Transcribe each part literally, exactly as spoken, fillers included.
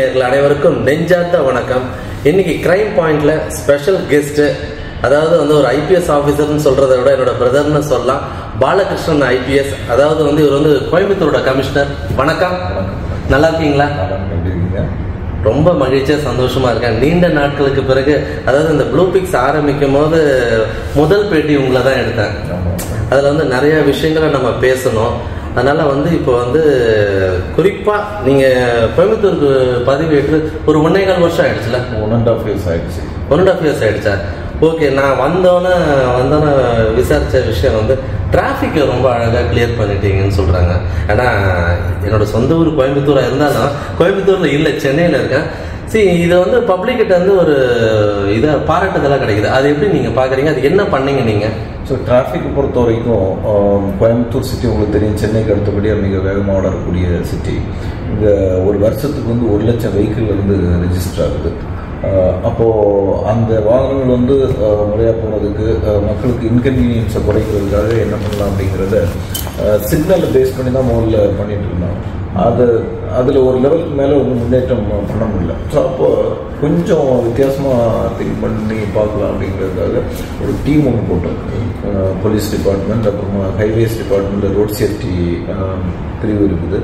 நேயர்கள் அனைவருக்கும் நெஞ்சார்த்த வணக்கம். இன்னைக்கு கிரைம் பாயிண்ட்ல ஸ்பெஷல் கெஸ்ட், அதாவது வந்து ஒரு ஐபிஎஸ் ஆஃபீஸர்னு சொல்றதை விட என்னோட பிரதர்னு சொல்லலாம், பாலகிருஷ்ணன் ஐபிஎஸ். அதாவது வந்து இவர் வந்து கோயம்புத்தூரோட கமிஷனர். வணக்கம், நல்லா இருக்கீங்களா? ரொம்ப மகிழ்ச்சியா சந்தோஷமா இருக்கேன். நீண்ட நாட்களுக்கு பிறகு, அதாவது இந்த ப்ளூ பிக்ஸ் ஆரம்பிக்கும் போது முதல் பேட்டி உங்களை தான் எடுத்தேன். அதில் வந்து நிறைய விஷயங்களை நம்ம பேசணும். அதனால வந்து இப்போ வந்து குறிப்பா நீங்க கோயம்புத்தூருக்கு பதவி ஏற்று ஒரு ஒன்னே கால் வருஷம் ஆயிடுச்சுல? ஒன் அண்ட் ஆஃப் இயர்ஸ் ஆயிடுச்சு. ஒன் அண்ட் ஆஃப் இயர்ஸ் ஆயிடுச்சா? ஓகே. நான் வந்தோன்னே வந்தோன்னே விசாரிச்ச விஷயம் வந்து டிராஃபிக்கை ரொம்ப அழகாக கிளியர் பண்ணிட்டீங்கன்னு சொல்கிறாங்க. ஏன்னா என்னோட சொந்த ஊர் கோயம்புத்தூராக இருந்தாலும், கோயம்புத்தூரில் இல்லை, சென்னையில் இருக்கேன். சரி, இதை வந்து பப்ளிக்கிட்ட வந்து ஒரு இதை பாராட்டுதெல்லாம் கிடைக்குது. அது எப்படி நீங்கள் பார்க்குறீங்க? அது என்ன பண்ணீங்க நீங்கள்? ஸோ டிராஃபிக்கை பொறுத்த வரைக்கும் கோயம்புத்தூர் சிட்டி உங்களுக்கு தெரியும், சென்னைக்கு அடுத்தபடியாக மிக வேகமாக வளரக்கூடிய சிட்டி. இங்கே ஒரு வருஷத்துக்கு வந்து ஒரு லட்சம் வெஹிக்கிள் வந்து ரெஜிஸ்டர் ஆகுது. அப்போது அந்த வாகனங்கள் வந்து முறையாக போனதுக்கு, மக்களுக்கு இன்கன்வீனியன்ஸை குறைக்கிறதுக்காக என்ன பண்ணலாம் அப்படிங்கிறத சிக்னலை பேஸ் பண்ணி தான் முதல்ல பண்ணிகிட்டு இருந்தாங்க. அது அதில் ஒரு லெவலுக்கு மேலே ஒரு முன்னேற்றம் பண்ண முடியல. ஸோ அப்போது கொஞ்சம் வித்தியாசமாக திங்க் பண்ணி பார்க்கலாம் அப்படிங்கிறதுக்காக ஒரு டீம் ஒன்று போட்டோம். போலீஸ் டிபார்ட்மெண்ட், அப்புறமா ஹைவேஸ் டிபார்ட்மெண்ட், ரோட் சேஃப்டி பிரிவு இருக்குது,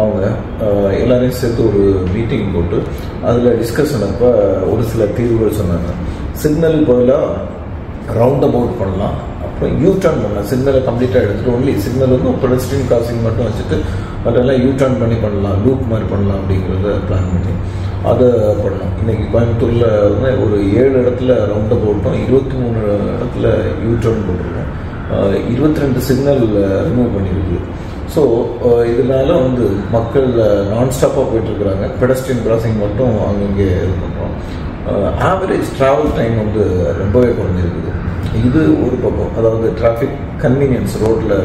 அவங்க எல்லாரையும் சேர்த்து ஒரு மீட்டிங் போட்டு அதில் டிஸ்கஷன் அப்போ ஒரு சில தீர்வுகள் சொன்னாங்க. சிக்னல் பதிலாக ரவுண்ட் அபவுட் பண்ணலாம், அப்புறம் யூ டர்ன் பண்ணலாம். சிக்னலை கம்ப்ளீட்டாக எடுத்துகிட்டு ஒன்லி சிக்னல் வந்து பெடஸ்ட்ரியன் கிராசிங் மட்டும் வச்சுட்டு அதெல்லாம் யூ டர்ன் பண்ணி பண்ணலாம், லூப் மாதிரி பண்ணலாம் அப்படிங்கிறத பிளான் பண்ணி அதை பண்ணலாம். இன்றைக்கி கோயம்புத்தூரில் வந்து ஒரு ஏழு இடத்துல ரவுண்ட் அபவுட்டும், இருபத்தி மூணு இடத்துல யூ டர்ன் போட்டிருக்கோம், இருபத்தி ரெண்டு சிக்னல் ரிமூவ் பண்ணியிருக்கு. ஸோ இதனால் வந்து மக்கள் நான்ஸ்டாப்பாக போயிட்டுருக்குறாங்க. பெடஸ்ட்ரியன் கிராசிங் மட்டும் அங்கங்கே இது பண்ணுறோம். ஆவரேஜ் ட்ராவல் டைம் வந்து ரொம்பவே குறைஞ்சிருக்குது. இது ஒரு பக்கம். அதாவது டிராஃபிக் கன்வீனியன்ஸ் ரோட்டில்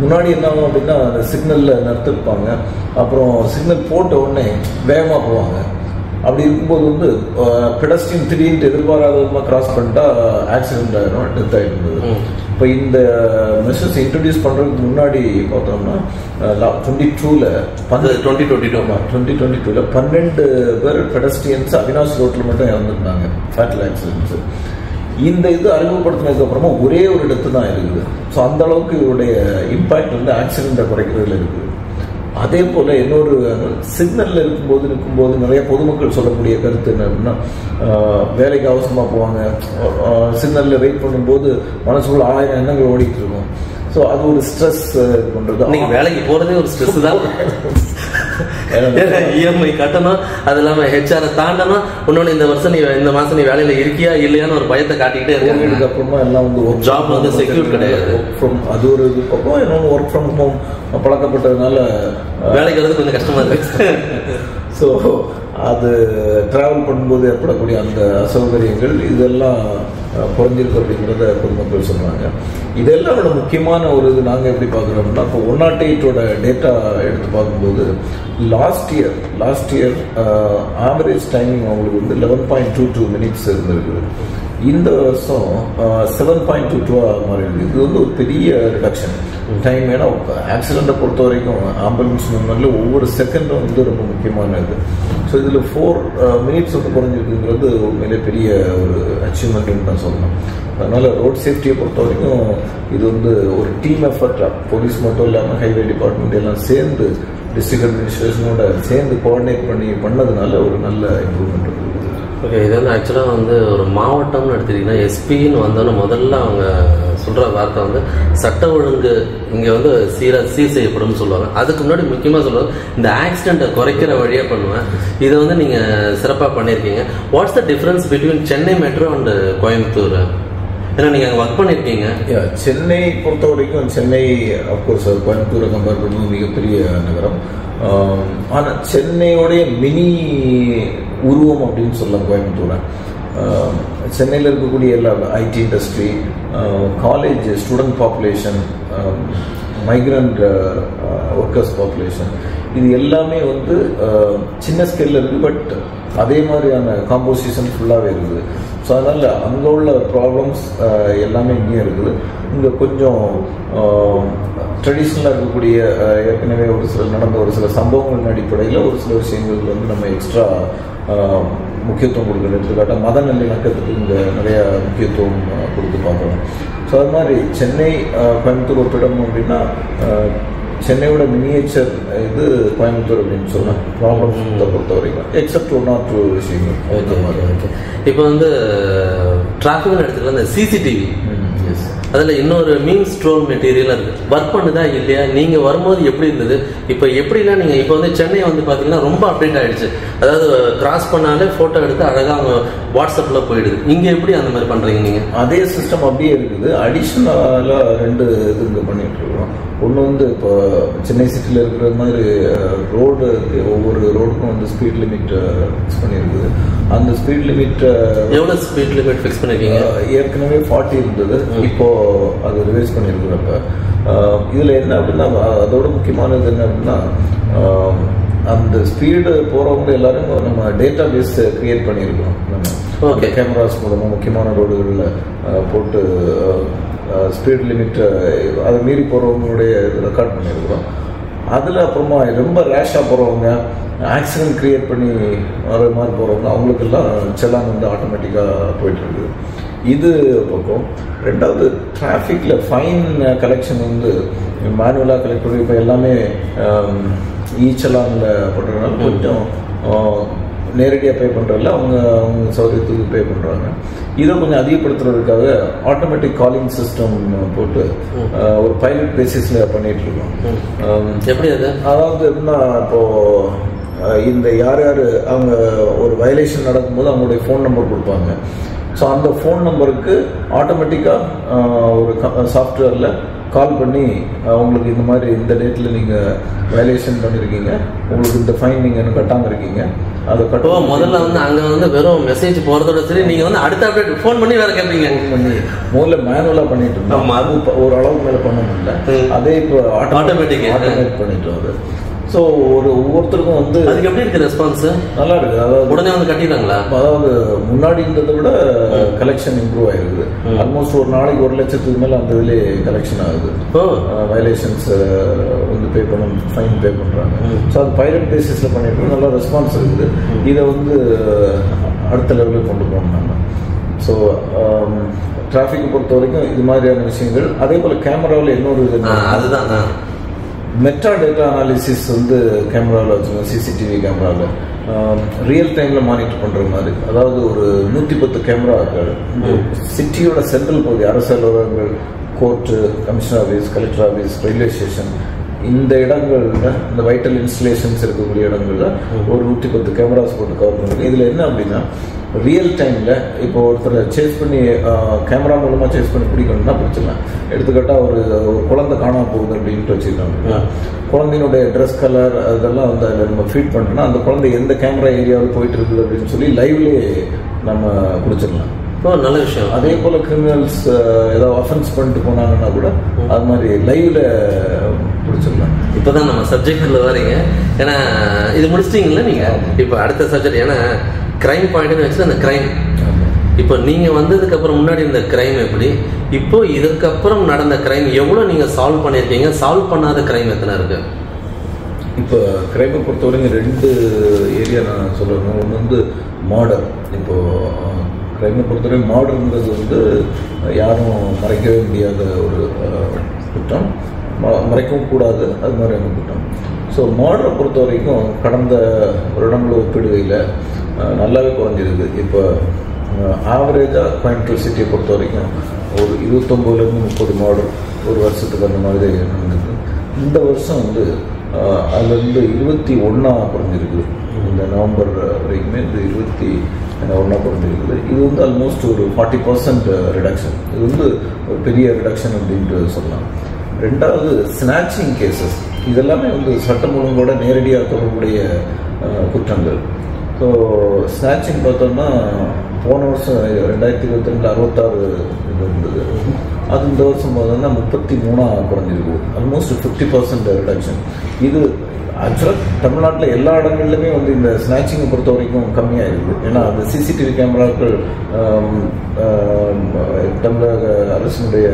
முன்னாடி என்னாகும் அப்படின்னா அந்த சிக்னலில் நிறுத்திருப்பாங்க, அப்புறம் சிக்னல் போட்ட உடனே வேகமாக போவாங்க. அப்படி இருக்கும்போது வந்து பெடஸ்ட்ரியன் திடீர்னு எதிர்பாராத விதமாக கிராஸ் பண்ணிட்டா ஆக்சிடென்ட் ஆகிடும், டெத் ஆகிடுது. இப்போ இந்த மெஷர்ஸ் இன்ட்ரடியூஸ் பண்ணுறதுக்கு முன்னாடி பார்த்தோம்னா டுவெண்ட்டி டூவில் பந்த twenty twenty two twenty twenty டூவில் பன்னெண்டு பேர் பெடஸ்ட்ரியன்ஸ் அவினாஷ் ரோட்டில் மட்டும் இறந்துருந்தாங்க, ஃபேட்டல் ஆக்சிடென்ட்ஸு. இந்த இது அறிமுகப்படுத்தினதுக்கப்புறமா ஒரே ஒரு இடத்து தான் இருக்குது. ஸோ அந்தளவுக்கு இதோடைய இம்பேக்ட் வந்து ஆக்சிடெண்ட்டை குறைக்கிறதுல இருக்குது. அதே போல் இன்னொரு சிக்னலில் இருக்கும்போது இருக்கும்போது நிறைய பொதுமக்கள் சொல்லக்கூடிய கருத்து என்ன அப்படின்னா, வேலைக்கு அவசரமாக போவாங்க, சிக்னலில் வெயிட் பண்ணும்போது மனசுக்குள்ள ஆயிரம் எண்ணங்கள் ஓடிட்டு இருக்கும். ஸோ அது ஒரு ஸ்ட்ரெஸ் இது பண்ணுறது. வேலைக்கு போகிறதே ஒரு ஸ்ட்ரெஸ் தான். இஎம்ஐ கட்டணும், அது இல்லாமல் ஹெச்ஆரை தாண்டணும், இன்னொன்று இந்த வருஷம் நீ இந்த மாதம் நீ வேலையில் இருக்கியா இல்லையான்னு ஒரு பயத்தை காட்டிக்கிட்டே இருக்காங்க. அதுக்கப்புறமா எல்லாம் வந்து ஒரு ஜாப் வந்து செக்யூர் கிடையாது. ஒர்க் ஃப்ரம் அது ஒரு இது பக்கம், இன்னொன்று ஒர்க் ஃப்ரம் ஹோம் பழக்கப்பட்டதுனால வேலைக்கு வரது கொஞ்சம் கஷ்டமாக இருக்கு. ஸோ அது ட்ராவல் பண்ணும்போது ஏற்படக்கூடிய அந்த அசௌகரியங்கள் இதெல்லாம் குறைஞ்சிருக்கு அப்படிங்கிறத பொதுமக்கள் சொல்கிறாங்க. இதெல்லாம் விட முக்கியமான ஒரு இது நாங்கள் எப்படி பார்க்குறோம்னா, இப்போ ஒன் நாட் எயிட்டோட டேட்டா எடுத்து பார்க்கும்போது last year last year average timing அவங்களுக்கு வந்து eleven point two two minutes இருந்திருக்கு. இந்த வருஷம் செவன் பாயிண்ட் டூ டூவாக மாறி இருக்குது. இது வந்து ஒரு பெரிய ரிடக்ஷன் டைம். ஏன்னா ஆக்சிடெண்ட்டை பொறுத்த வரைக்கும் ஆம்புலன்ஸ் மூவ்மெண்ட்டில் ஒவ்வொரு செகண்டும் வந்து ரொம்ப முக்கியமானது. ஸோ இதில் ஃபோர் மினிட்ஸ் வந்து குறைஞ்சிருக்குங்கிறது உண்மையிலே பெரிய ஒரு அச்சீவ்மெண்ட்டுன்னு நான் சொல்லணும். அதனால் ரோட் சேஃப்டியை பொறுத்த வரைக்கும் இது வந்து ஒரு டீம் எஃபர்ட்டாக போலீஸ் மட்டும் இல்லாமல் ஹைவே டிபார்ட்மெண்ட் எல்லாம் சேர்ந்து டிஸ்ட்ரிக்ட் அட்மினிஸ்ட்ரேஷனோட சேர்ந்து கோஆர்டினேட் பண்ணி பண்ணதுனால ஒரு நல்ல இம்ப்ரூவ்மெண்ட் இருக்குது. ஓகே. இது வந்து ஆக்சுவலாக வந்து ஒரு மாவட்டம்னு எடுத்துக்கிட்டிங்கன்னா எஸ்பின்னு வந்தோன்னு முதல்ல அவங்க சொல்கிற வார்த்தை வந்து சட்ட ஒழுங்கு இங்கே வந்து சீராக சீர் செய்யப்படும்னு சொல்லுவாங்க. அதுக்கு முன்னாடி முக்கியமாக சொல்லுவாங்க இந்த ஆக்சிடெண்ட்டை குறைக்கிற வழியாக பண்ணுவேன். இதை வந்து நீங்கள் சிறப்பாக பண்ணியிருக்கீங்க. What's the difference between Chennai metro and Coimbatore? ஏன்னா நீங்கள் அங்கே ஒர்க் பண்ணியிருக்கீங்க. சென்னை பொறுத்த வரைக்கும், சென்னை அஃப்கோர்ஸ் கோயம்புத்தூரை கம்பேர் பண்ணும்போது மிகப்பெரிய நகரம். ஆனால் சென்னையோடைய மினி உருவம் அப்படின்னு சொல்லலாம் கோயம்புத்தூரை. சென்னையில் இருக்கக்கூடிய எல்லா IT industry, college student population, migrant workers population, இது எல்லாமே வந்து சின்ன ஸ்கேல்ல இருக்கு பட் அதே மாதிரியான காம்போசிஷன் ஃபுல்லாவே இருக்குது சோ அதனால அங்க உள்ள ப்ராப்ளம்ஸ் எல்லாமே இங்கே இருக்குது இங்க கொஞ்சம் ட்ரெடிஷனலா இருக்கக்கூடிய ஏற்கனவே ஒரு சில நடந்த ஒரு சில சம்பவங்கள் அடிப்படையில் ஒரு சில விஷயங்கள் வந்து நம்ம எக்ஸ்ட்ரா முக்கியத்துவம் கொடுக்கணும் எடுத்துக்காட்டா மத நல்லிணக்கத்துக்கு இங்க நிறைய முக்கியத்துவம் கொடுத்து பார்க்கணும் சோ அது மாதிரி சென்னை கோயம்புத்தூர் ஒப்பிடம் அப்படின்னா சென்னையோட மினியேச்சர் இது கோயம்புத்தூர் அப்படின்னு சொன்னேன் ப்ராப்ளம்ஸை பொறுத்த வரைக்கும் எக்ஸப்ட் ஒன் ஆர் டூ விஷயங்கள் ஓகே ஓகே இப்போ வந்து டிராஃபிக்னு எடுத்துக்கலாம் இந்த சிசிடிவி அதில் இன்னொரு மீன் ஸ்டோர் மெட்டீரியலாக இருக்குது ஒர்க் பண்ணுதா இல்லையா நீங்கள் வரும்போது எப்படி இருந்தது இப்போ எப்படின்னா நீங்கள் இப்போ வந்து சென்னை வந்து பார்த்தீங்கன்னா ரொம்ப அப்டேட் ஆகிடுச்சு அதாவது கிராஸ் பண்ணாலே ஃபோட்டோ எடுத்து அழகாக அவங்க வாட்ஸ்அப்பில் போயிடுது இங்கே எப்படி அந்த மாதிரி பண்ணுறீங்க நீங்கள் அதே சிஸ்டம் அப்படியே இருக்குது அடிஷ்னலாக ரெண்டு இதுங்க பண்ணிட்டு இருக்கோம் ஒன்று வந்து இப்போ சென்னை சிட்டியில் இருக்கிற மாதிரி ரோடு ஒவ்வொரு ரோடுக்கும் வந்து ஸ்பீட் லிமிட் ஃபிக்ஸ் பண்ணியிருக்குது அந்த ஸ்பீட் லிமிட் எவ்வளோ ஸ்பீட் லிமிட் ஃபிக்ஸ் பண்ணியிருக்கீங்க ஏற்கனவே ஃபார்ட்டி இருந்தது இப்போது அது ரிவைஸ் பண்ணியிருக்கிறப்ப இதில் என்ன அப்படின்னா அதோட முக்கியமானது என்ன அப்படின்னா அந்த ஸ்பீடு போகிறவங்க எல்லாரும் நம்ம டேட்டா பேஸ் கிரியேட் பண்ணியிருக்கோம் நம்ம ஓகே கேமராஸ் மூலமாக முக்கியமான ரோடுகளில் போட்டு ஸ்பீட் லிமிட் அதை மீறி போகிறவங்களுடைய ரெக்கார்ட் பண்ணியிருக்கிறோம் அதில் அப்புறமா ரொம்ப ரேஷாக போகிறவங்க ஆக்சிடென்ட் க்ரியேட் பண்ணி வர மாதிரி போகிறவங்க அவங்களுக்கெல்லாம் செல்லான் வந்து ஆட்டோமேட்டிக்காக போயிட்டுருக்குது இது பக்கம் ரெண்டாவது டிராஃபிக்கில் ஃபைன் கலெக்ஷன் வந்து மேனுவலாக கலெக்ட் பண்ணி இப்போ எல்லாமே ஈச்சலானில் பண்ணுறதுனால கொஞ்சம் நேரடியாக பே பண்ணுறதில்ல அவங்க அவங்க சௌகரியத்துக்கு பே பண்ணுறாங்க இதை கொஞ்சம் அதிகப்படுத்துறதுக்காக ஆட்டோமேட்டிக் காலிங் சிஸ்டம் போட்டு ஒரு பைலட் பேசிஸில் பண்ணிகிட்ருக்கோம் எப்படி அது அதாவது எப்படின்னா இப்போது இந்த யார் யார் அவங்க ஒரு வயலேஷன் நடக்கும்போது அவங்களுடைய ஃபோன் நம்பர் கொடுப்பாங்க ஸோ அந்த ஃபோன் நம்பருக்கு ஆட்டோமேட்டிக்காக ஒரு சாஃப்ட்வேரில் கால் பண்ணி உங்களுக்கு இந்த மாதிரி இந்த டேட்டில் நீங்கள் வயலேஷன் பண்ணியிருக்கீங்க உங்களுக்கு இந்த ஃபைன் நீங்கள் இன்னும் கட்டாமல் இருக்கீங்க அதை கட்டுவா முதல்ல வந்து அங்கே வந்து வெறும் மெசேஜ் போகிறதோட சரி நீங்கள் வந்து அடுத்த அப்டேட் ஃபோன் பண்ணி வேறு கேட்பீங்க பண்ணி முதல்ல மேனுவலாக பண்ணிட்டு இருந்தோம் நம்ம அது ஒரு அளவுக்கு மேலே பண்ண முடியல அதே இப்போ ஆட்டோமேட்டிக் ஆட்டோமேட் பண்ணிட்டோம் அது ஸோ ஒரு ஒவ்வொருத்தருக்கும் வந்து அதுக்கு எப்படி இருக்குது ரெஸ்பான்ஸு நல்லா இருக்குது அதாவது உடனே வந்து கட்டிட்டாங்களா அதாவது முன்னாடி இருந்ததை விட கலெக்ஷன் இம்ப்ரூவ் ஆகிருக்குது ஆல்மோஸ்ட் ஒரு நாளைக்கு ஒரு லட்சத்துக்கு மேலே அந்த இதிலே கலெக்ஷன் ஆகுது வயலேஷன்ஸ் வந்து பே பண்ண ஃபைன் பே பண்ணுறாங்க ஸோ அது பைலட் பேசிஸில் பண்ணிட்டு நல்லா ரெஸ்பான்ஸ் இருக்குது இதை வந்து அடுத்த லெவலுக்கு கொண்டு போகணும் ஸோ டிராஃபிக்கை பொறுத்த வரைக்கும் இது மாதிரியான விஷயங்கள் அதே போல் கேமராவில் இன்னொரு இது அதுதான் மெட்டா டேட்டா அனாலிசிஸ் வந்து கேமராவில் வச்சுருக்கோம் சிசிடிவி கேமராவில் ரியல் டைமில் மானிட்டர் பண்ணுற மாதிரி அதாவது ஒரு நூற்றி பத்து கேமரா சிட்டியோட சென்ட்ரல் பகுதி அரசு அலுவலகங்கள் court commissioner office collector office railway station இந்த இடங்களில் இந்த வைட்டல் இன்ஸ்டலேஷன்ஸ் இருக்கக்கூடிய இடங்களில் ஒரு நூற்றி பத்து கேமராஸ் போட்டு கவர் பண்ணுறது இதில் என்ன அப்படின்னா ரியல் டைமில் இப்போ ஒருத்தரை சேஸ் பண்ணி கேமரா மூலமாக சேஸ் பண்ணி பிடிக்கணும்னா பிடிச்சிடலாம் எடுத்துக்கிட்டால் ஒரு ஒரு குழந்தை காணாமல் போகுது அப்படின்ட்டு வச்சுருக்காங்க குழந்தையினுடைய ட்ரெஸ் கலர் அதெல்லாம் வந்து அதில் நம்ம ஃபீட் பண்ணோம்னா அந்த குழந்தை எந்த கேமரா ஏரியாவில் போயிட்டு இருக்குது அப்படின்னு சொல்லி லைவ்லேயே நம்ம பிடிச்சிடலாம் நல்ல விஷயம் அதே போல் கிரிமினல்ஸ் ஏதாவது அஃபென்ஸ் பண்ணிட்டு போனாங்கன்னா கூட அது மாதிரி லைவில் பிடிச்சிடலாம் இப்போ தான் நம்ம சப்ஜெக்டில் வரீங்க ஏன்னா இது முடிச்சிட்டிங்களா நீங்கள் இப்போ அடுத்த சப்ஜெக்ட் ஏன்னா கிரைம் பாயிண்ட்னு வச்சு அந்த கிரைம் இப்போ நீங்கள் வந்ததுக்கப்புறம் முன்னாடி இருந்த கிரைம் எப்படி இப்போ இதுக்கப்புறம் நடந்த கிரைம் எவ்வளோ நீங்கள் சால்வ் பண்ணியிருக்கீங்க சால்வ் பண்ணாத கிரைம் எத்தனை இருக்குது இப்போ கிரைமை பொறுத்தவரைக்கும் ரெண்டு ஏரியா நான் சொல்கிறேன் ஒன்று வந்து மாடர் இப்போது கிரைமை பொறுத்தவரை மாடர்ங்கிறது வந்து யாரும் மறைக்கவே முடியாத ஒரு குற்றம் மறைக்கவும் கூடாது அது மாதிரியான குற்றம் ஸோ மாடரை பொறுத்த வரைக்கும் கடந்த வருடங்களை ஒப்பிடுகையில் நல்லாவே குறைஞ்சிருக்கு இப்போ ஆவரேஜாக கோயம்புத்தூர் சிட்டியை பொறுத்த வரைக்கும் ஒரு இருபத்தொம்போதுலேருந்து முப்பது மாடர் ஒரு வருஷத்துக்கு அந்த மாதிரி நடந்திருக்கு இந்த வருஷம் வந்து அதுலேருந்து இருபத்தி ஒன்றா குறைஞ்சிருக்கு இந்த நவம்பர் வரைக்குமே இந்த இருபத்தி ஒன்றா குறைஞ்சிருக்குது இது வந்து ஆல்மோஸ்ட் ஒரு ஃபார்ட்டி பர்சன்ட் ரிடக்ஷன் இது வந்து ஒரு பெரிய ரிடக்ஷன் அப்படின்ட்டு சொல்லலாம் ரெண்டாவது ஸ்னாச்சிங் கேசஸ் இதெல்லாமே வந்து சட்டம் ஒழுங்கோட நேரடியாக தொடர்புடைய குற்றங்கள் ஸோ ஸ்னாச்சிங் பார்த்தோம்னா போன வருஷம் ரெண்டாயிரத்தி இருபத்தி ரெண்டு அறுபத்தாறு இது இருந்தது அது இந்த வருஷம் பார்த்தோம்னா முப்பத்தி மூணாக குறைஞ்சிருக்கு ஆல்மோஸ்ட் ஃபிஃப்டி பர்சன்ட் ரிடக்ஷன் இது Actually, Tamil Nadu எல்லா இடங்களிலுமே வந்து இந்த ஸ்னாச்சிங் பொறுத்த வரைக்கும் கம்மியா இருக்கு. ஏன்னா அந்த சிசிடிவி கேமராக்கள் தமிழக அரசுடைய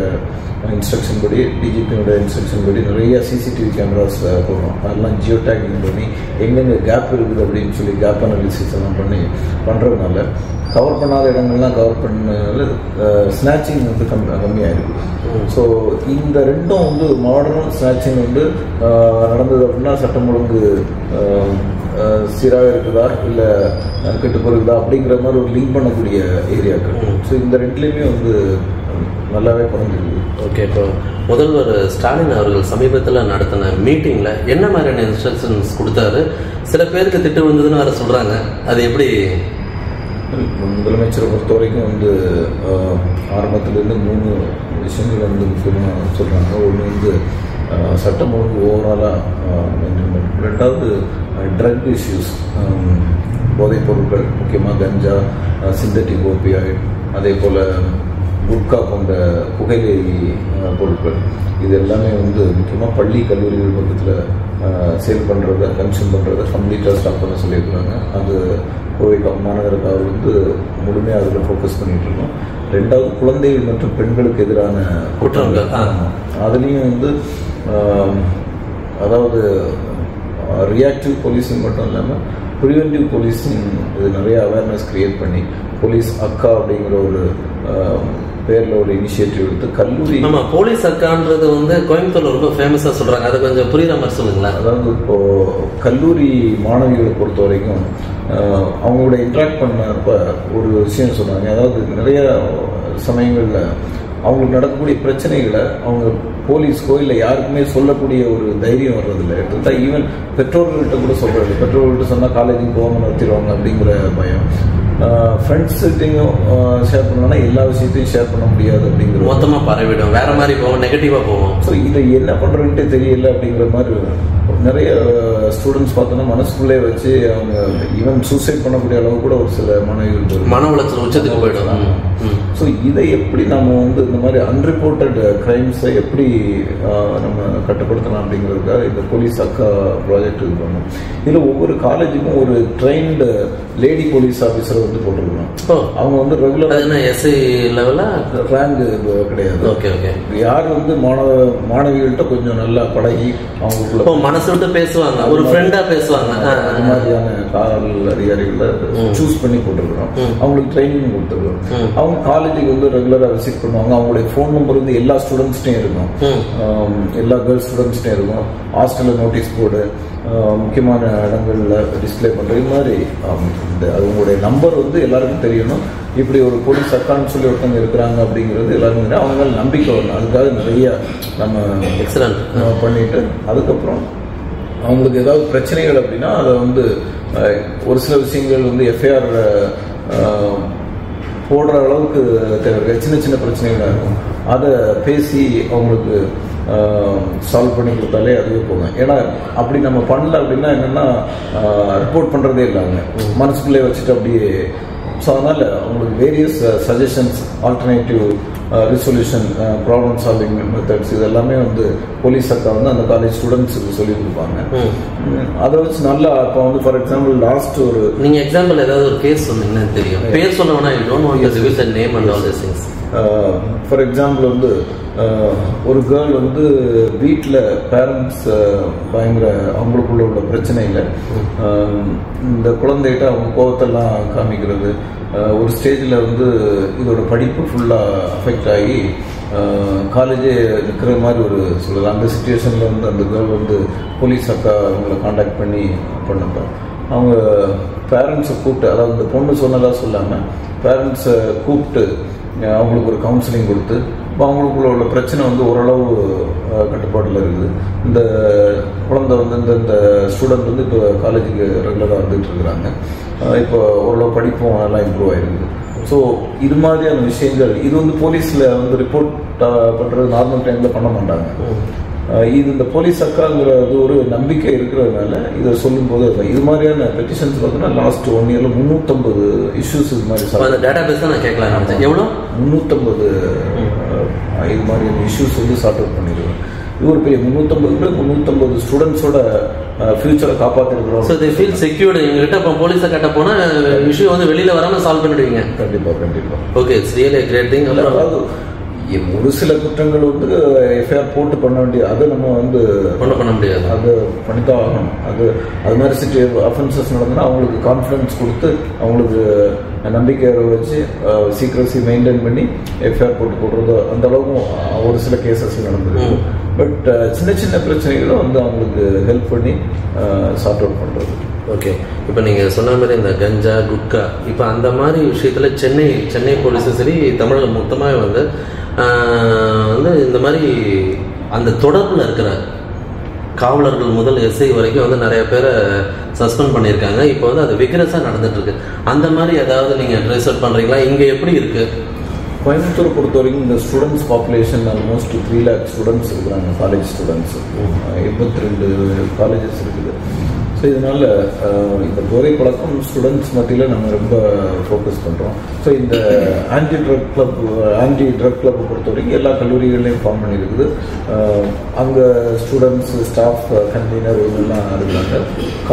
இன்ஸ்ட்ரக்ஷன் படி டிஜிபியோட இன்ஸ்ட்ரக்ஷன் படி நிறைய சிசிடிவி கேமராஸ் போடுறோம். அதெல்லாம் ஜியோ டேக்கிங் பண்ணி எங்கெங்க கேப் இருக்குது அப்படின்னு சொல்லி கேப் அனாலிசிஸ் எல்லாம் பண்ணி பண்றதுனால கவர் பண்ணாத இடங்கள்லாம் கவர் பண்ணதுனால ஸ்னாச்சிங் வந்து கம்மி கம்மியாயிருக்கு. ஸோ இந்த ரெண்டும் வந்து மாடர்ன் ஸ்னாச்சிங் வந்து நடந்தது அப்படின்னா சட்டம் ஒழுங்கு சீராக இருக்குதா இல்லை கெட்டு போயிருக்குதா அப்படிங்கிற மாதிரி ஒரு லிங்க் பண்ணக்கூடிய ஏரியாக்கள். ஸோ இந்த ரெண்டுலேயுமே வந்து நல்லாவே குறைஞ்சிருக்கு. ஓகே, இப்போ முதல்வர் ஸ்டாலின் அவர்கள் சமீபத்தில் நடத்தின மீட்டிங்கில் என்ன மாதிரியான இன்ஸ்ட்ரக்ஷன்ஸ் கொடுத்தாரு? சில பேருக்கு திட்டு விழுந்ததுன்னு வேறு சொல்கிறாங்க, அது எப்படி? முதலமைச்சரை பொறுத்த வரைக்கும் வந்து ஆரம்பத்துலேருந்து மூணு விஷயங்கள் வந்து முக்கியமாக சொல்கிறாங்க. ஒன்று வந்து சட்டம் ஒழுங்கு ஓவராலாக மெயின்டைன் பண்ணும். ரெண்டாவது ட்ரக் இஷ்யூஸ், போதைப் பொருட்கள், முக்கியமாக கஞ்சா, சிந்தட்டிக் ஓபியாய்ட், அதே போல் குட்கா போன்ற புகையிலை பொருட்கள், இது எல்லாமே வந்து முக்கியமாக பள்ளி கல்லூரிகள் பக்கத்தில் சேல் பண்ணுறத கன்சியூம் பண்ணுறதை கம்ப்ளீட்டாக ஸ்டாப் பண்ண சொல்லியிருக்கிறாங்க. அது கோவை மாநகரக்காக வந்து முழுமையாக அதில் ஃபோக்கஸ் பண்ணிகிட்ருக்கோம். ரெண்டாவது குழந்தைகள் மற்றும் பெண்களுக்கு எதிரான குற்றங்கள், அதுலேயும் வந்து அதாவது ரியாக்டிவ் போலீஸிங் மட்டும் இல்லாமல் ப்ரிவென்டிவ் போலீஸிங் இது நிறைய அவேர்னஸ் க்ரியேட் பண்ணி போலீஸ் அக்கா அப்படிங்கிற ஒரு பேரில் ஒரு இனிஷியேட்டிவ் எடுத்து கல்லூரி. நம்ம போலீஸ் அக்கான்றது வந்து கோயம்புத்தூரில் ரொம்ப ஃபேமஸாக சொல்கிறாங்க, அதை கொஞ்சம் புரியுற மாதிரி சொல்லுங்களேன். அதாவது இப்போது கல்லூரி மாணவிகளை பொறுத்த வரைக்கும் அவங்களோட இன்ட்ராக்ட் பண்ணப்போ ஒரு விஷயம் சொன்னாங்க. அதாவது நிறைய சமயங்களில் அவங்களுக்கு நடக்கக்கூடிய பிரச்சனைகளை அவங்க போலீஸ்க்கோ இல்லை யாருக்குமே சொல்லக்கூடிய ஒரு தைரியம் வர்றதில்லை. எடுத்துக்கிட்டால் ஈவன் பெற்றோர்கள்கிட்ட கூட சொல்கிறது, பெற்றோர்கள்ட்ட சொன்னால் காலேஜுக்கு போகாமல் நடத்திடுவாங்க அப்படிங்கிற பயம். ஃப்ரெண்ட்ஸ்கிட்டையும் ஷேர் பண்ணோன்னா எல்லா விஷயத்தையும் ஷேர் பண்ண முடியாது அப்படிங்கிற மொத்தமாக பரவிடும், வேறு மாதிரி போவோம், நெகட்டிவாக போவோம். ஸோ இதை என்ன பண்ணுறதுன்ட்டு தெரியல அப்படிங்கிற மாதிரி நிறைய ஸ்டூடெண்ட்ஸ் பார்த்தோன்னா மனசுக்குள்ளே வச்சு அவங்க ஈவன் சூசைட் பண்ணக்கூடிய அளவு கூட ஒரு சில மாணவிகள் மன உளைச்சல் உச்சத்துக்கு போயிடுவாங்க. ஸோ இதை எப்படி நம்ம வந்து இந்த மாதிரி அன்ரிப்போர்ட்டட் கிரைம்ஸை எப்படி நம்ம கட்டுப்படுத்தலாம் அப்படிங்கிறதுக்காக இந்த போலீஸ் அக்கா ப்ராஜெக்ட் இது பண்ணோம். இதில் ஒவ்வொரு காலேஜுக்கும் ஒரு ட்ரெயின்டு லேடி போலீஸ் ஆஃபீஸரை வந்து போட்டிருக்கணும். அவங்க வந்து ரெகுலரான எஸ்ஐ லெவலில் ரேங்க் கிடையாது. ஓகே ஓகே யார் வந்து மாணவ மாணவிகள்கிட்ட கொஞ்சம் நல்லா பழகி அவங்களுக்குள்ள மனசு விட்டு பேசுவாங்க, ஒரு ஃப்ரெண்டாக பேசுவாங்க, அந்த மாதிரியான காவல் அதிகாரிகளை சூஸ் பண்ணி போட்டிருக்கிறோம். அவங்களுக்கு ட்ரைனிங் கொடுத்துருக்கோம். அவங்க காலேஜுக்கு வந்து ரெகுலராக விசிட் பண்ணுவாங்க. அவங்களுடைய ஃபோன் நம்பர் வந்து எல்லா ஸ்டூடெண்ட்ஸ்டையும் இருக்கும், எல்லா கேர்ள்ஸ் ஸ்டூடெண்ட்ஸ்டையும் இருக்கும். ஹாஸ்டலில் நோட்டீஸ் போர்டு முக்கியமான இடங்களில் டிஸ்பிளே பண்ணுறது மாதிரி அவங்களுடைய நம்பர் வந்து எல்லாருக்கும் தெரியணும். இப்படி ஒரு போலீஸ் அக்கான்னு சொல்லி ஒருத்தவங்க இருக்கிறாங்க அப்படிங்கிறது எல்லாருக்கும் அவங்க நம்பிக்கை வரணும். அதுக்காக நிறைய நம்ம எக்ஸலன்ட் பண்ணிட்டு அதுக்கப்புறம் அவங்களுக்கு ஏதாவது பிரச்சனைகள் அப்படின்னா அதை வந்து ஒரு சில விஷயங்கள் வந்து எஃப்ஐஆர் போடுற அளவுக்கு தேவை. சின்ன சின்ன பிரச்சனைகளாக இருக்கும், அதை பேசி அவங்களுக்கு சால்வ் பண்ணி கொடுத்தாலே அதுவே போங்க. ஏன்னா அப்படி நம்ம பண்ணல அப்படின்னா என்னென்னா ரிப்போர்ட் பண்ணுறதே இல்லாங்க மனசுக்குள்ளே வச்சுட்டு அப்படியே. ஸோ அதனால் அவங்களுக்கு various suggestions, alternative resolution, problem solving methods, இது எல்லாமே வந்து போலீஸ் அக்கா வந்து அந்த காலேஜ் ஸ்டூடெண்ட்ஸுக்கு சொல்லி கொடுப்பாங்க. அதை வச்சு நல்லா இப்போ வந்து ஃபார் எக்ஸாம்பிள் லாஸ்ட் ஒரு நீங்கள் எக்ஸாம்பிள் ஏதாவது ஒரு கேஸ் சொன்னீங்கன்னா தெரியும். பேர் சொன்னோன்னா ஃபார் எக்ஸாம்பிள் வந்து ஒரு கேர்ள் வந்து வீட்டில் பேரண்ட்ஸ் பயங்கர அவங்களுக்குள்ள உள்ள பிரச்சனையில் இந்த குழந்தைகிட்ட அவங்க கோவத்தெல்லாம் காமிக்கிறது. ஒரு ஸ்டேஜில் வந்து இதோட படிப்பு ஃபுல்லாக அஃபெக்ட் ஆகி காலேஜே இருக்கிற மாதிரி ஒரு சொல்லுது. அந்த சுச்சுவேஷனில் வந்து அந்த கேர்ள் வந்து போலீஸ் அக்கா அவங்கள காண்டாக்ட் பண்ணி பண்ணப்போ அவங்க பேரண்ட்ஸை கூப்பிட்டு, அதாவது இந்த பொண்ணு சொன்னதாக சொல்லாமல் பேரண்ட்ஸை கூப்பிட்டு அவங்களுக்கு ஒரு கவுன்சிலிங் கொடுத்து இப்போ அவங்களுக்குள்ள உள்ள பிரச்சனை வந்து ஓரளவு கட்டுப்பாட்டில் இருக்குது. இந்த குழந்தை வந்து இந்த இந்த ஸ்டூடெண்ட் வந்து இப்போ காலேஜுக்கு ரெகுலராக வந்துட்டு இருக்கிறாங்க. இப்போ ஓரளவு படிப்பும் எல்லாம் இம்ப்ரூவ் ஆகிருக்குது. ஸோ இது மாதிரியான விஷயங்கள் இது வந்து போலீஸில் வந்து ரிப்போர்ட் பண்ணுறது நார்மல் டைமில் பண்ண மாட்டாங்க. இது இந்த போலீஸ் அக்காங்கிற அது ஒரு நம்பிக்கை இருக்கிறதுனால இதை சொல்லும்போது இது மாதிரியான பெட்டிஷன்ஸ் பார்த்தோன்னா லாஸ்ட் ஒன் இயர்ல முந்நூற்றம்பது இஷ்யூஸ் இது மாதிரி டேட்டா பேஸ் தான் நான் கேட்கலாம். எவ்வளோ முந்நூற்றம்பது இது மாதிரியான இஷ்யூஸ் வந்து சார்ட் அவுட் பண்ணிடுவேன். students future. So they feel secured. You get up police issue on the solve. Okay, it's really a great thing. F I R port other offences confidence and secrecy maintained money, F I R port and the cases. But uh, chinna chinna prachanaigalum undu avangalukku help panni sort out pandrathu. Okay, ipo neenga sonna mari indha ganja gutka ipo andha mari vishayathila chennai chennai police seri tamil mottama vanda andu indha mari andha thodarbula irukra காவலர்கள் முதல் S I வரைக்கும் வந்து நிறைய பேரை suspend பண்ணிருக்காங்க. இப்போ வந்து அது vigorous-ஆ நடந்துட்டு இருக்கு. அந்த மாதிரி ஏதாவது நீங்க trace out பண்றீங்களா? இங்க எப்படி இருக்கு? Coimbatore, the students population almost three lakh students, college students. Mm-hmm. Colleges. So, in the students we focus on. So, in the anti-drug club, anti-drug club, all students, staff, convener, all college students. In the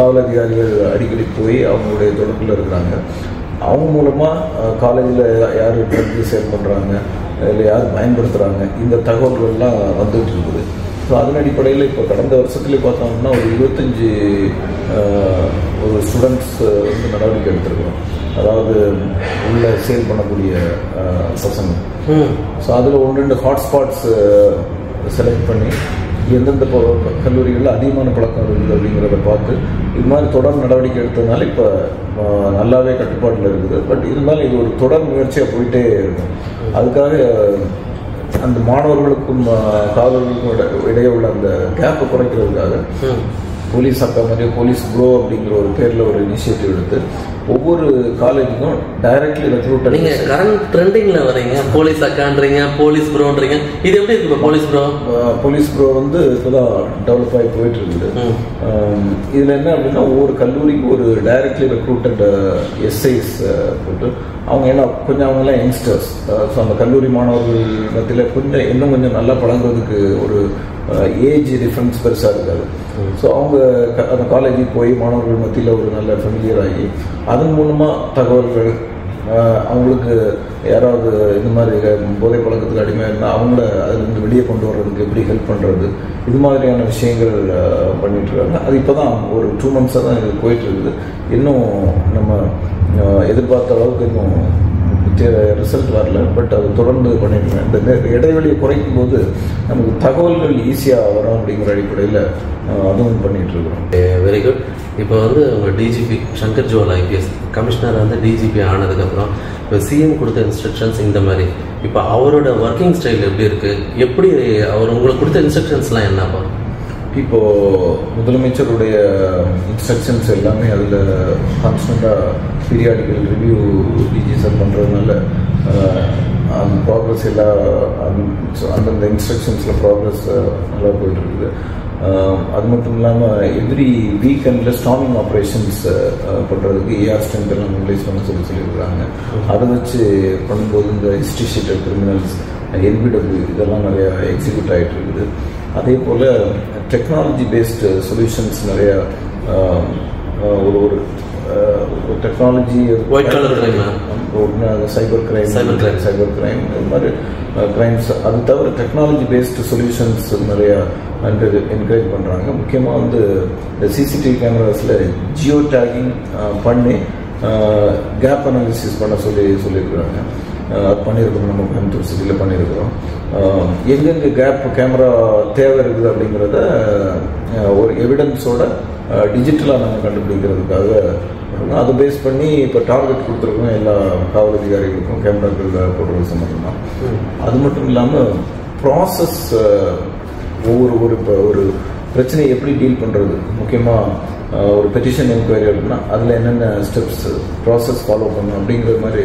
Kaluri, Adimana Plaka, the Ringer of the Park, in my Todan Nadavik, Allavek at the Potler, but in Mali, Todan University of Vite, Alkari, and the Manokum, Kalu, and the Gap of Corrector, police accompany, police grow up, or Perlo initiative. Over college, not directly through current trending level, police account, police bro, police bro. Police bro on the double five poetry. Over Kalluri were directly recruited essays. Among youngsters from the Kalluri Mano, Natila Kunda, Indoman, Allah Palango, age difference per circle. So on the college, Poi Mano, Natila, familiar. அதன் மூலமா தகவல்கள் அவங்களுக்கு யாராவது இந்த மாதிரி போதை பழக்கத்துல அடிமை இருந்தா அவங்கள அதுல இருந்து வெளிய கொண்டு வரதுக்கு எப்படி ஹெல்ப் பண்றது இது மாதிரியான விஷயங்கள் பண்ணிட்டு இருக்காங்க. அது இப்பதான் ஒரு two months-ஆ தான் இது போயிட்டு இருக்குது. இன்னும் நம்ம எதிர்பார்த்த அளவுக்கு இன்னும் ரிசல்ட் வரல. பட் அது தொடர்ந்து பண்ணிட்டு இருக்காங்க. இந்த இடைவெளியை குறைக்கும்போது நமக்கு தகவல்கள் ஈஸியா வரும் அப்படிங்கிற அடிப்படையில் அதுவும் பண்ணிட்டு இருக்கோம். Very good. இப்போ வந்து D G P Shankarjiwal I P S commissioner வந்து D G P ஆனதுக்கு அப்புறம் இப்போ C M கொடுத்த இன்ஸ்ட்ரக்ஷன்ஸ் இந்த மாதிரி இப்போ அவரோட வர்க்கிங் ஸ்டைல் எப்படி இருக்கு? எப்படி அவர் உங்களுக்கு கொடுத்த இன்ஸ்ட்ரக்ஷன்ஸ்லாம் என்னப்பா? இப்போ முதலமைச்சருடைய இன்ஸ்ட்ரக்ஷன்ஸ் எல்லாமே அதுல கான்ஸ்டன்ட்டா periodical review D G sir பண்றதுனால அந்த ப்ராக்ரஸ் எல்லா அந்த இன்ஸ்ட்ரக்ஷன்ஸ்ல ப்ராக்ரஸ் நல்லா போயிட்டு இருக்குது. அது மட்டும் இல்லாமல் எவ்ரி வீக்கெண்டில் ஸ்டாமிங் ஆப்ரேஷன்ஸ் பண்ணுறதுக்கு ஏஆர் ஸ்ட்ரென்த் எல்லாம் யூட்டிலைஸ் பண்ண சொல்லி சொல்லியிருக்கிறாங்க. அதை வச்சு பண்ணும்போது இந்த history sheeted criminals N B W இதெல்லாம் நிறையா எக்ஸிக்யூட் ஆகிட்டு இருக்குது. அதே போல் டெக்னாலஜி பேஸ்டு சொல்யூஷன்ஸ் நிறையா ஒரு ஒரு technology cyber crime cyber crime cyber crime இது மாதிரி கிரைம்ஸ் அது தவிர டெக்னாலஜி பேஸ்டு சொல்யூஷன்ஸ் நிறையா என்கரேஜ் பண்ணுறாங்க. முக்கியமாக வந்து C C T V கேமராஸில் ஜியோ டேக்கிங் பண்ணி கேப் அனாலிசிஸ் பண்ண சொல்லி சொல்லியிருக்கிறாங்க. அது பண்ணியிருக்கிறோம். நம்ம கோயம்புத்தூர் சிட்டியில் பண்ணியிருக்கிறோம். எங்கெங்கே கேப் கேமரா தேவை இருக்குது அப்படிங்கிறத ஒரு எவிடன்ஸோட டிஜிட்டலாக நம்ம கண்டுபிடிக்கிறதுக்காக அதை பேஸ் பண்ணி இப்போ டார்கெட் கொடுத்துருக்கோம். எல்லா காவல் அதிகாரிகளுக்கும் கேமராக்கள் போடுறது சம்மந்தமாக. அது மட்டும் இல்லாமல் ப்ராசஸ் ஒவ்வொரு ஒரு இப்போ ஒரு பிரச்சனையை எப்படி டீல் பண்ணுறது, முக்கியமாக ஒரு பெட்டிஷன் என்கொயரி இருக்குன்னா அதில் என்னென்ன ஸ்டெப்ஸ் ப்ராசஸ் ஃபாலோ பண்ணணும் அப்படிங்கிற மாதிரி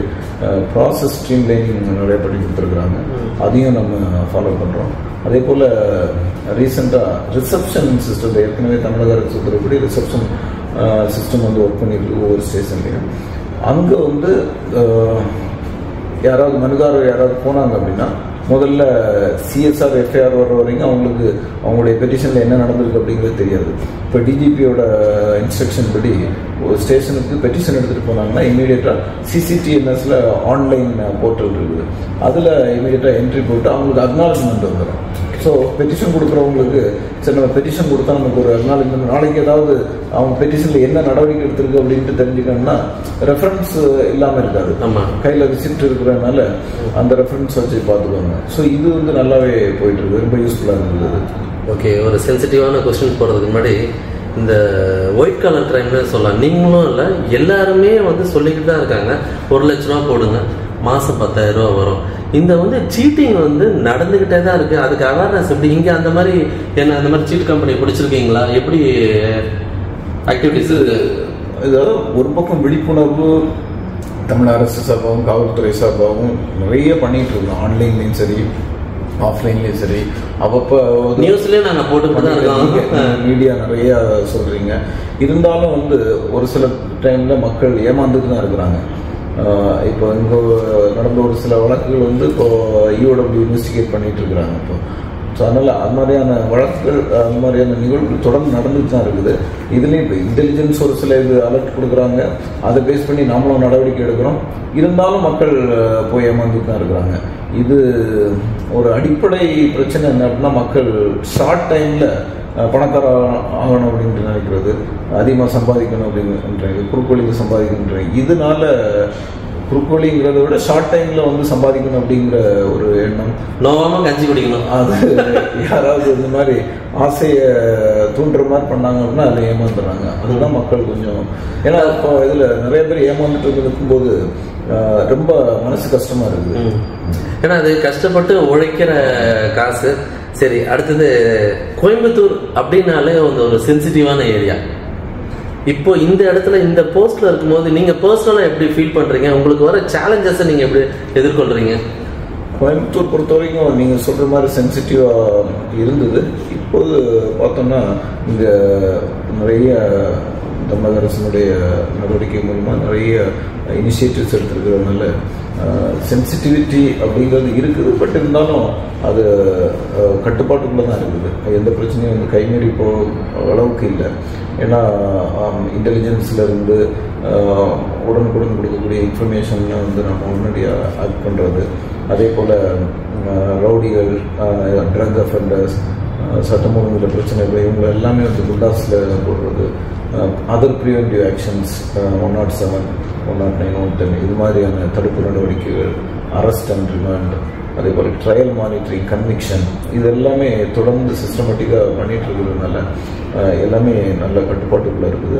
ப்ராசஸ் ஸ்ட்ரீம் லைனிங் நிறைய படி கொடுத்துருக்குறாங்க. அதையும் நம்ம ஃபாலோ பண்ணுறோம். அதே போல் ரீசெண்டாக ரிசப்ஷன் சிஸ்டம் ஏற்கனவே தமிழக அரசு உத்தரவுப்படி ரிசப்ஷன் சிஸ்டம் வந்து ஒர்க் பண்ணியிருக்கு. ஒவ்வொரு ஸ்டேஷன்லையும் அங்கே வந்து யாராவது மனுதாரர் யாராவது போனாங்க அப்படின்னா முதல்ல சிஎஸ்ஆர் எஃப்ஐஆர் வர வரைக்கும் அவங்களுக்கு அவங்களுடைய பெட்டிஷனில் என்ன நடந்திருக்கு அப்படிங்கிறது தெரியாது. இப்போ டிஜிபியோட இன்ஸ்ட்ரக்ஷன் படி ஸ்டேஷனுக்கு பெட்டிஷன் எடுத்துகிட்டு போனாங்கன்னா இமீடியட்டாக சிசிடிஎன்எஸில் ஆன்லைன் போர்ட்டல் இருக்குது, அதில் இமீடியட்டாக என்ட்ரி போட்டு அவங்களுக்கு அக்னாலஜ்மெண்ட் வந்துடும். ஸோ பெட்டிஷன் கொடுக்குறவங்களுக்கு சரி நம்ம பெட்டிஷன் கொடுத்தா நமக்கு ஒரு அக்னாலஜ்மெண்ட், நாளைக்கு ஏதாவது அவங்க பெட்டிஷனில் என்ன நடவடிக்கை எடுத்திருக்கு அப்படின்ட்டு தெரிஞ்சுக்கணும்னா ரெஃபரன்ஸ் இல்லாமல் இருக்காது. நம்ம கையில் ரிசிப்ட் இருக்கிறதுனால அந்த ரெஃபரன்ஸ் வச்சு பார்த்துக்கோங்க. ஸோ இது வந்து நல்லாவே போயிட்டு இருக்கு, ரொம்ப யூஸ்ஃபுல்லாக இருந்தது. ஓகே, ஒரு சென்சிட்டிவான கொஸ்டின் போகிறதுக்கு முன்னாடி இந்த ஒயிட் காலர் டைம்ல சொல்லலாம், நீங்களும் இல்லை எல்லாருமே வந்து சொல்லிக்கிட்டு தான் இருக்காங்க ஒரு லட்ச ரூபா போடுங்க மாதம் பத்தாயிரம் ரூபா வரும், இந்த வந்து சீட்டிங் வந்து நடந்துக்கிட்டே தான் இருக்குது. அதுக்கு அவேர்னஸ் எப்படி இங்கே அந்த மாதிரி என்ன அந்த மாதிரி சீட் கம்பெனி பிடிச்சிருக்கீங்களா, எப்படி ஆக்டிவிட்டிஸு? இதாவது ஒரு பக்கம் விழிப்புணர்வு தமிழ் அரசு சார்பாகவும் காவல்துறை சார்பாகவும் நிறைய பண்ணிகிட்டு இருக்கோம், ஆன்லைன்லேயும் சரி ஆஃப்லைன்லேயும் சரி. அப்பப்போ நியூஸ்லேயும் நாங்கள் போட்டு மீடியா நிறையா சொல்கிறீங்க, இருந்தாலும் வந்து ஒரு சில டைமில் மக்கள் ஏமாந்துட்டு தான் இருக்கிறாங்க. இப்போ இங்கே நடந்த ஒரு சில வழக்குகள் வந்து இப்போது ஈஓடபிள்யூ இன்வெஸ்டிகேட் பண்ணிகிட்டு இருக்கிறாங்க. இப்போ ஸோ அதனால் அது மாதிரியான வழக்குகள் அந்த மாதிரியான நிகழ்வுகள் தொடர்ந்து நடந்துட்டு தான் இருக்குது. இதுலேயும் இப்போ இன்டெலிஜென்ஸ் ஒரு சில இது அலர்ட் கொடுக்குறாங்க, அதை பேஸ் பண்ணி நாமளும் நடவடிக்கை எடுக்கிறோம், இருந்தாலும் மக்கள் போய் ஏமாந்துட்டு தான் இருக்கிறாங்க. இது ஒரு அடிப்படை பிரச்சனை என்ன அப்படின்னா, மக்கள் ஷார்ட் டைமில் பணக்கார ஆகணும் அப்படின்ட்டு நினைக்கிறது, அதிகமாக சம்பாதிக்கணும் அப்படின்றாங்க, குறுக்கோழிக்கு சம்பாதிக்கணுன்றாங்க. இதனால குறுக்கோழிங்கிறத விட ஷார்ட் டைமில் வந்து சம்பாதிக்கணும் அப்படிங்கிற ஒரு எண்ணம், நோவாமல் கஞ்சி குடிக்கணும், அது யாராவது இந்த மாதிரி ஆசையை தூண்டுற மாதிரி பண்ணாங்க அப்படின்னா அதில் ஏமாந்துடுறாங்க. அதுதான் மக்கள் கொஞ்சம், ஏன்னா இப்போ இதில் நிறைய பேர் ஏமாந்துட்டு இருக்கும்போது ரொம்ப மனசு கஷ்டமாக இருக்குது. ஏன்னா அது கஷ்டப்பட்டு உழைக்கிற காசு. சரி, அடுத்தது கோயம்புத்தூர் அப்படின்னாலே வந்து ஒரு சென்சிட்டிவான ஏரியா. இப்போ இந்த இடத்துல இந்த போஸ்ட்ல இருக்கும்போது நீங்க பர்சனலாக எப்படி ஃபீல் பண்றீங்க, உங்களுக்கு வர சேலஞ்சஸை நீங்க எப்படி எதிர்கொள்றீங்க? கோயம்புத்தூர் பொறுத்த வரைக்கும் நீங்கள் சொல்கிற மாதிரி சென்சிட்டிவாக இருந்தது. இப்போது பார்த்தோம்னா இங்கே நிறைய தமிழக அரசினுடைய நடவடிக்கை மூலமாக நிறைய இனிஷியேட்டிவ்ஸ் எடுத்துருக்கிறதுனால சென்சிட்டிவிட்டி அப்படிங்கிறது இருக்குது. பட் இருந்தாலும் அது கட்டுப்பாட்டுக்குள்ளே தான் இருக்குது, எந்த பிரச்சனையும் வந்து கைமீறி போ அளவுக்கு இல்லை. ஏன்னா இன்டெலிஜென்ஸ்லேருந்து உடனுக்குடன் கொடுக்கக்கூடிய இன்ஃபர்மேஷன்லாம் வந்து நம்ம உடனடியாக ஆக்ட் பண்ணுறது, அதே போல் ரவுடிகள், ட்ரக் அஃபெண்டர்ஸ், சட்டம் ஒழுங்குல பிரச்சனை இல்லை, இவங்க எல்லாமே வந்து குண்டாஸில் போடுறது, other preventive actions one nought seven one nought nine one ten இது மாதிரியான தடுப்பு நடவடிக்கைகள், அரெஸ்ட் அண்ட் ரிமாண்ட், அதே போல் ட்ரையல் மானிட்டரிங், கன்விக்ஷன், இது எல்லாமே தொடர்ந்து சிஸ்டமேட்டிக்காக பண்ணிகிட்டு இருக்கிறதுனால எல்லாமே நல்ல கட்டுப்பாட்டுக்குள்ளே இருக்குது.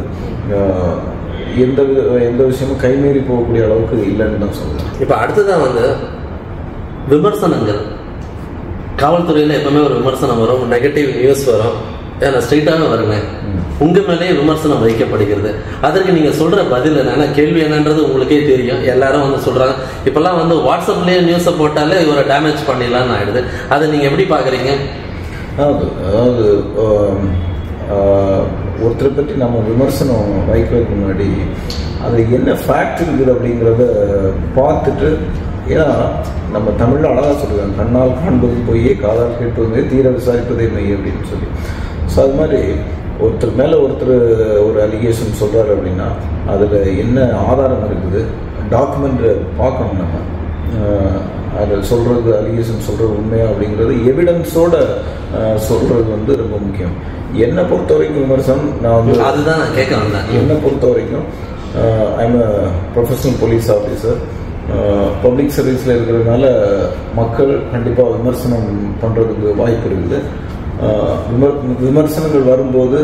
எந்த எந்த விஷயமும் கைமீறி போகக்கூடிய அளவுக்கு இல்லைன்னு தான் சொல்லுவேன். இப்போ அடுத்ததான் வந்து விமர்சனங்கள், காவல்துறையில் எப்பவுமே ஒரு விமர்சனம் வரும், நெகட்டிவ் நியூஸ் வரும், ஏன்னா ஸ்ட்ரெயிட்டாக வருங்க, உங்கள் மேலேயே விமர்சனம் வைக்கப்படுகிறது. அதற்கு நீங்கள் சொல்கிற பதில் என்னென்னா, கேள்வி என்னன்றது உங்களுக்கே தெரியும், எல்லாரும் வந்து சொல்கிறாங்க. இப்போல்லாம் வந்து வாட்ஸ்அப்லேயே நியூஸை போட்டாலே இவரை டேமேஜ் பண்ணிடலான்னு ஆகிடுது, அதை நீங்கள் எப்படி பார்க்குறீங்க? அதாவது ஒருத்தரை பற்றி நம்ம விமர்சனம் வைக்கிறதுக்கு முன்னாடி அது என்ன ஃபேக்ட் இருக்குது அப்படிங்கிறத பார்த்துட்டு, ஏன்னா நம்ம தமிழில் அழகாக சொல்லுவாங்க, கண்ணால் காண்பது பொய்யே காதால் கேட்டுவதே தீர விசாரிப்பதே மெய் அப்படின்னு சொல்லி. ஸோ அது மாதிரி ஒருத்தர் மேலே ஒருத்தர் ஒரு அலிகேஷன் சொல்கிறாரு அப்படின்னா அதில் என்ன ஆதாரம் இருக்குது, டாக்குமெண்ட்டை பார்க்கணும் நம்ம, அதில் சொல்கிறது அலிகேஷன் சொல்கிறது உண்மையாக அப்படிங்கிறது எவிடன்ஸோட சொல்கிறது வந்து ரொம்ப முக்கியம். என்னை பொறுத்த வரைக்கும் விமர்சனம் நான் வந்து அதுதான் நான் கேட்க வந்தேன். என்னை பொறுத்த வரைக்கும் I'm a professional police officer, public சர்வீஸில் இருக்கிறதுனால மக்கள் கண்டிப்பாக விமர்சனம் பண்ணுறதுக்கு வாய்ப்பு இருக்குது. விமர் விமர்சனங்கள் வரும்போது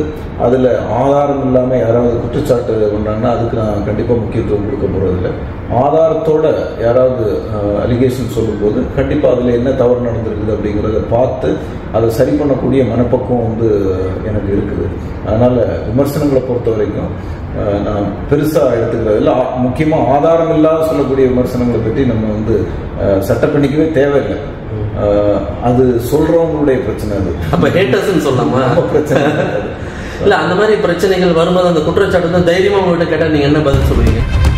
அதில் ஆதாரம் இல்லாமல் யாராவது குற்றச்சாட்டு பண்ணுறாங்கன்னா அதுக்கு நான் கண்டிப்பாக முக்கியத்துவம் கொடுக்க போகிறதில்ல. ஆதாரத்தோடு யாராவது அலிகேஷன் சொல்லும்போது கண்டிப்பாக அதில் என்ன தவறு நடந்திருக்குது அப்படிங்கிறத பார்த்து அதை சரி பண்ணக்கூடிய மனப்பக்குவம் வந்து எனக்கு இருக்குது. அதனால் விமர்சனங்களை பொறுத்த வரைக்கும் நான் பெருசாக எடுத்துக்கிறதில்ல. முக்கியமாக ஆதாரம் இல்லாத சொல்லக்கூடிய விமர்சனங்களை பற்றி நம்ம வந்து சட்டப்பணிக்கவே தேவையில்லை, அது சொல்றவங்களுடைய பிரச்சனை, அது அப்ப ஹேட்டர்ஸ்னு சொல்லாமா பிரச்சனை இல்ல. அந்த மாதிரி பிரச்சனைகள் வரும்போது அந்த குற்றச்சாட்டு தான் தைரியமா உங்கள்கிட்ட கேட்டா நீங்க என்ன பதில் சொல்லுவீங்க?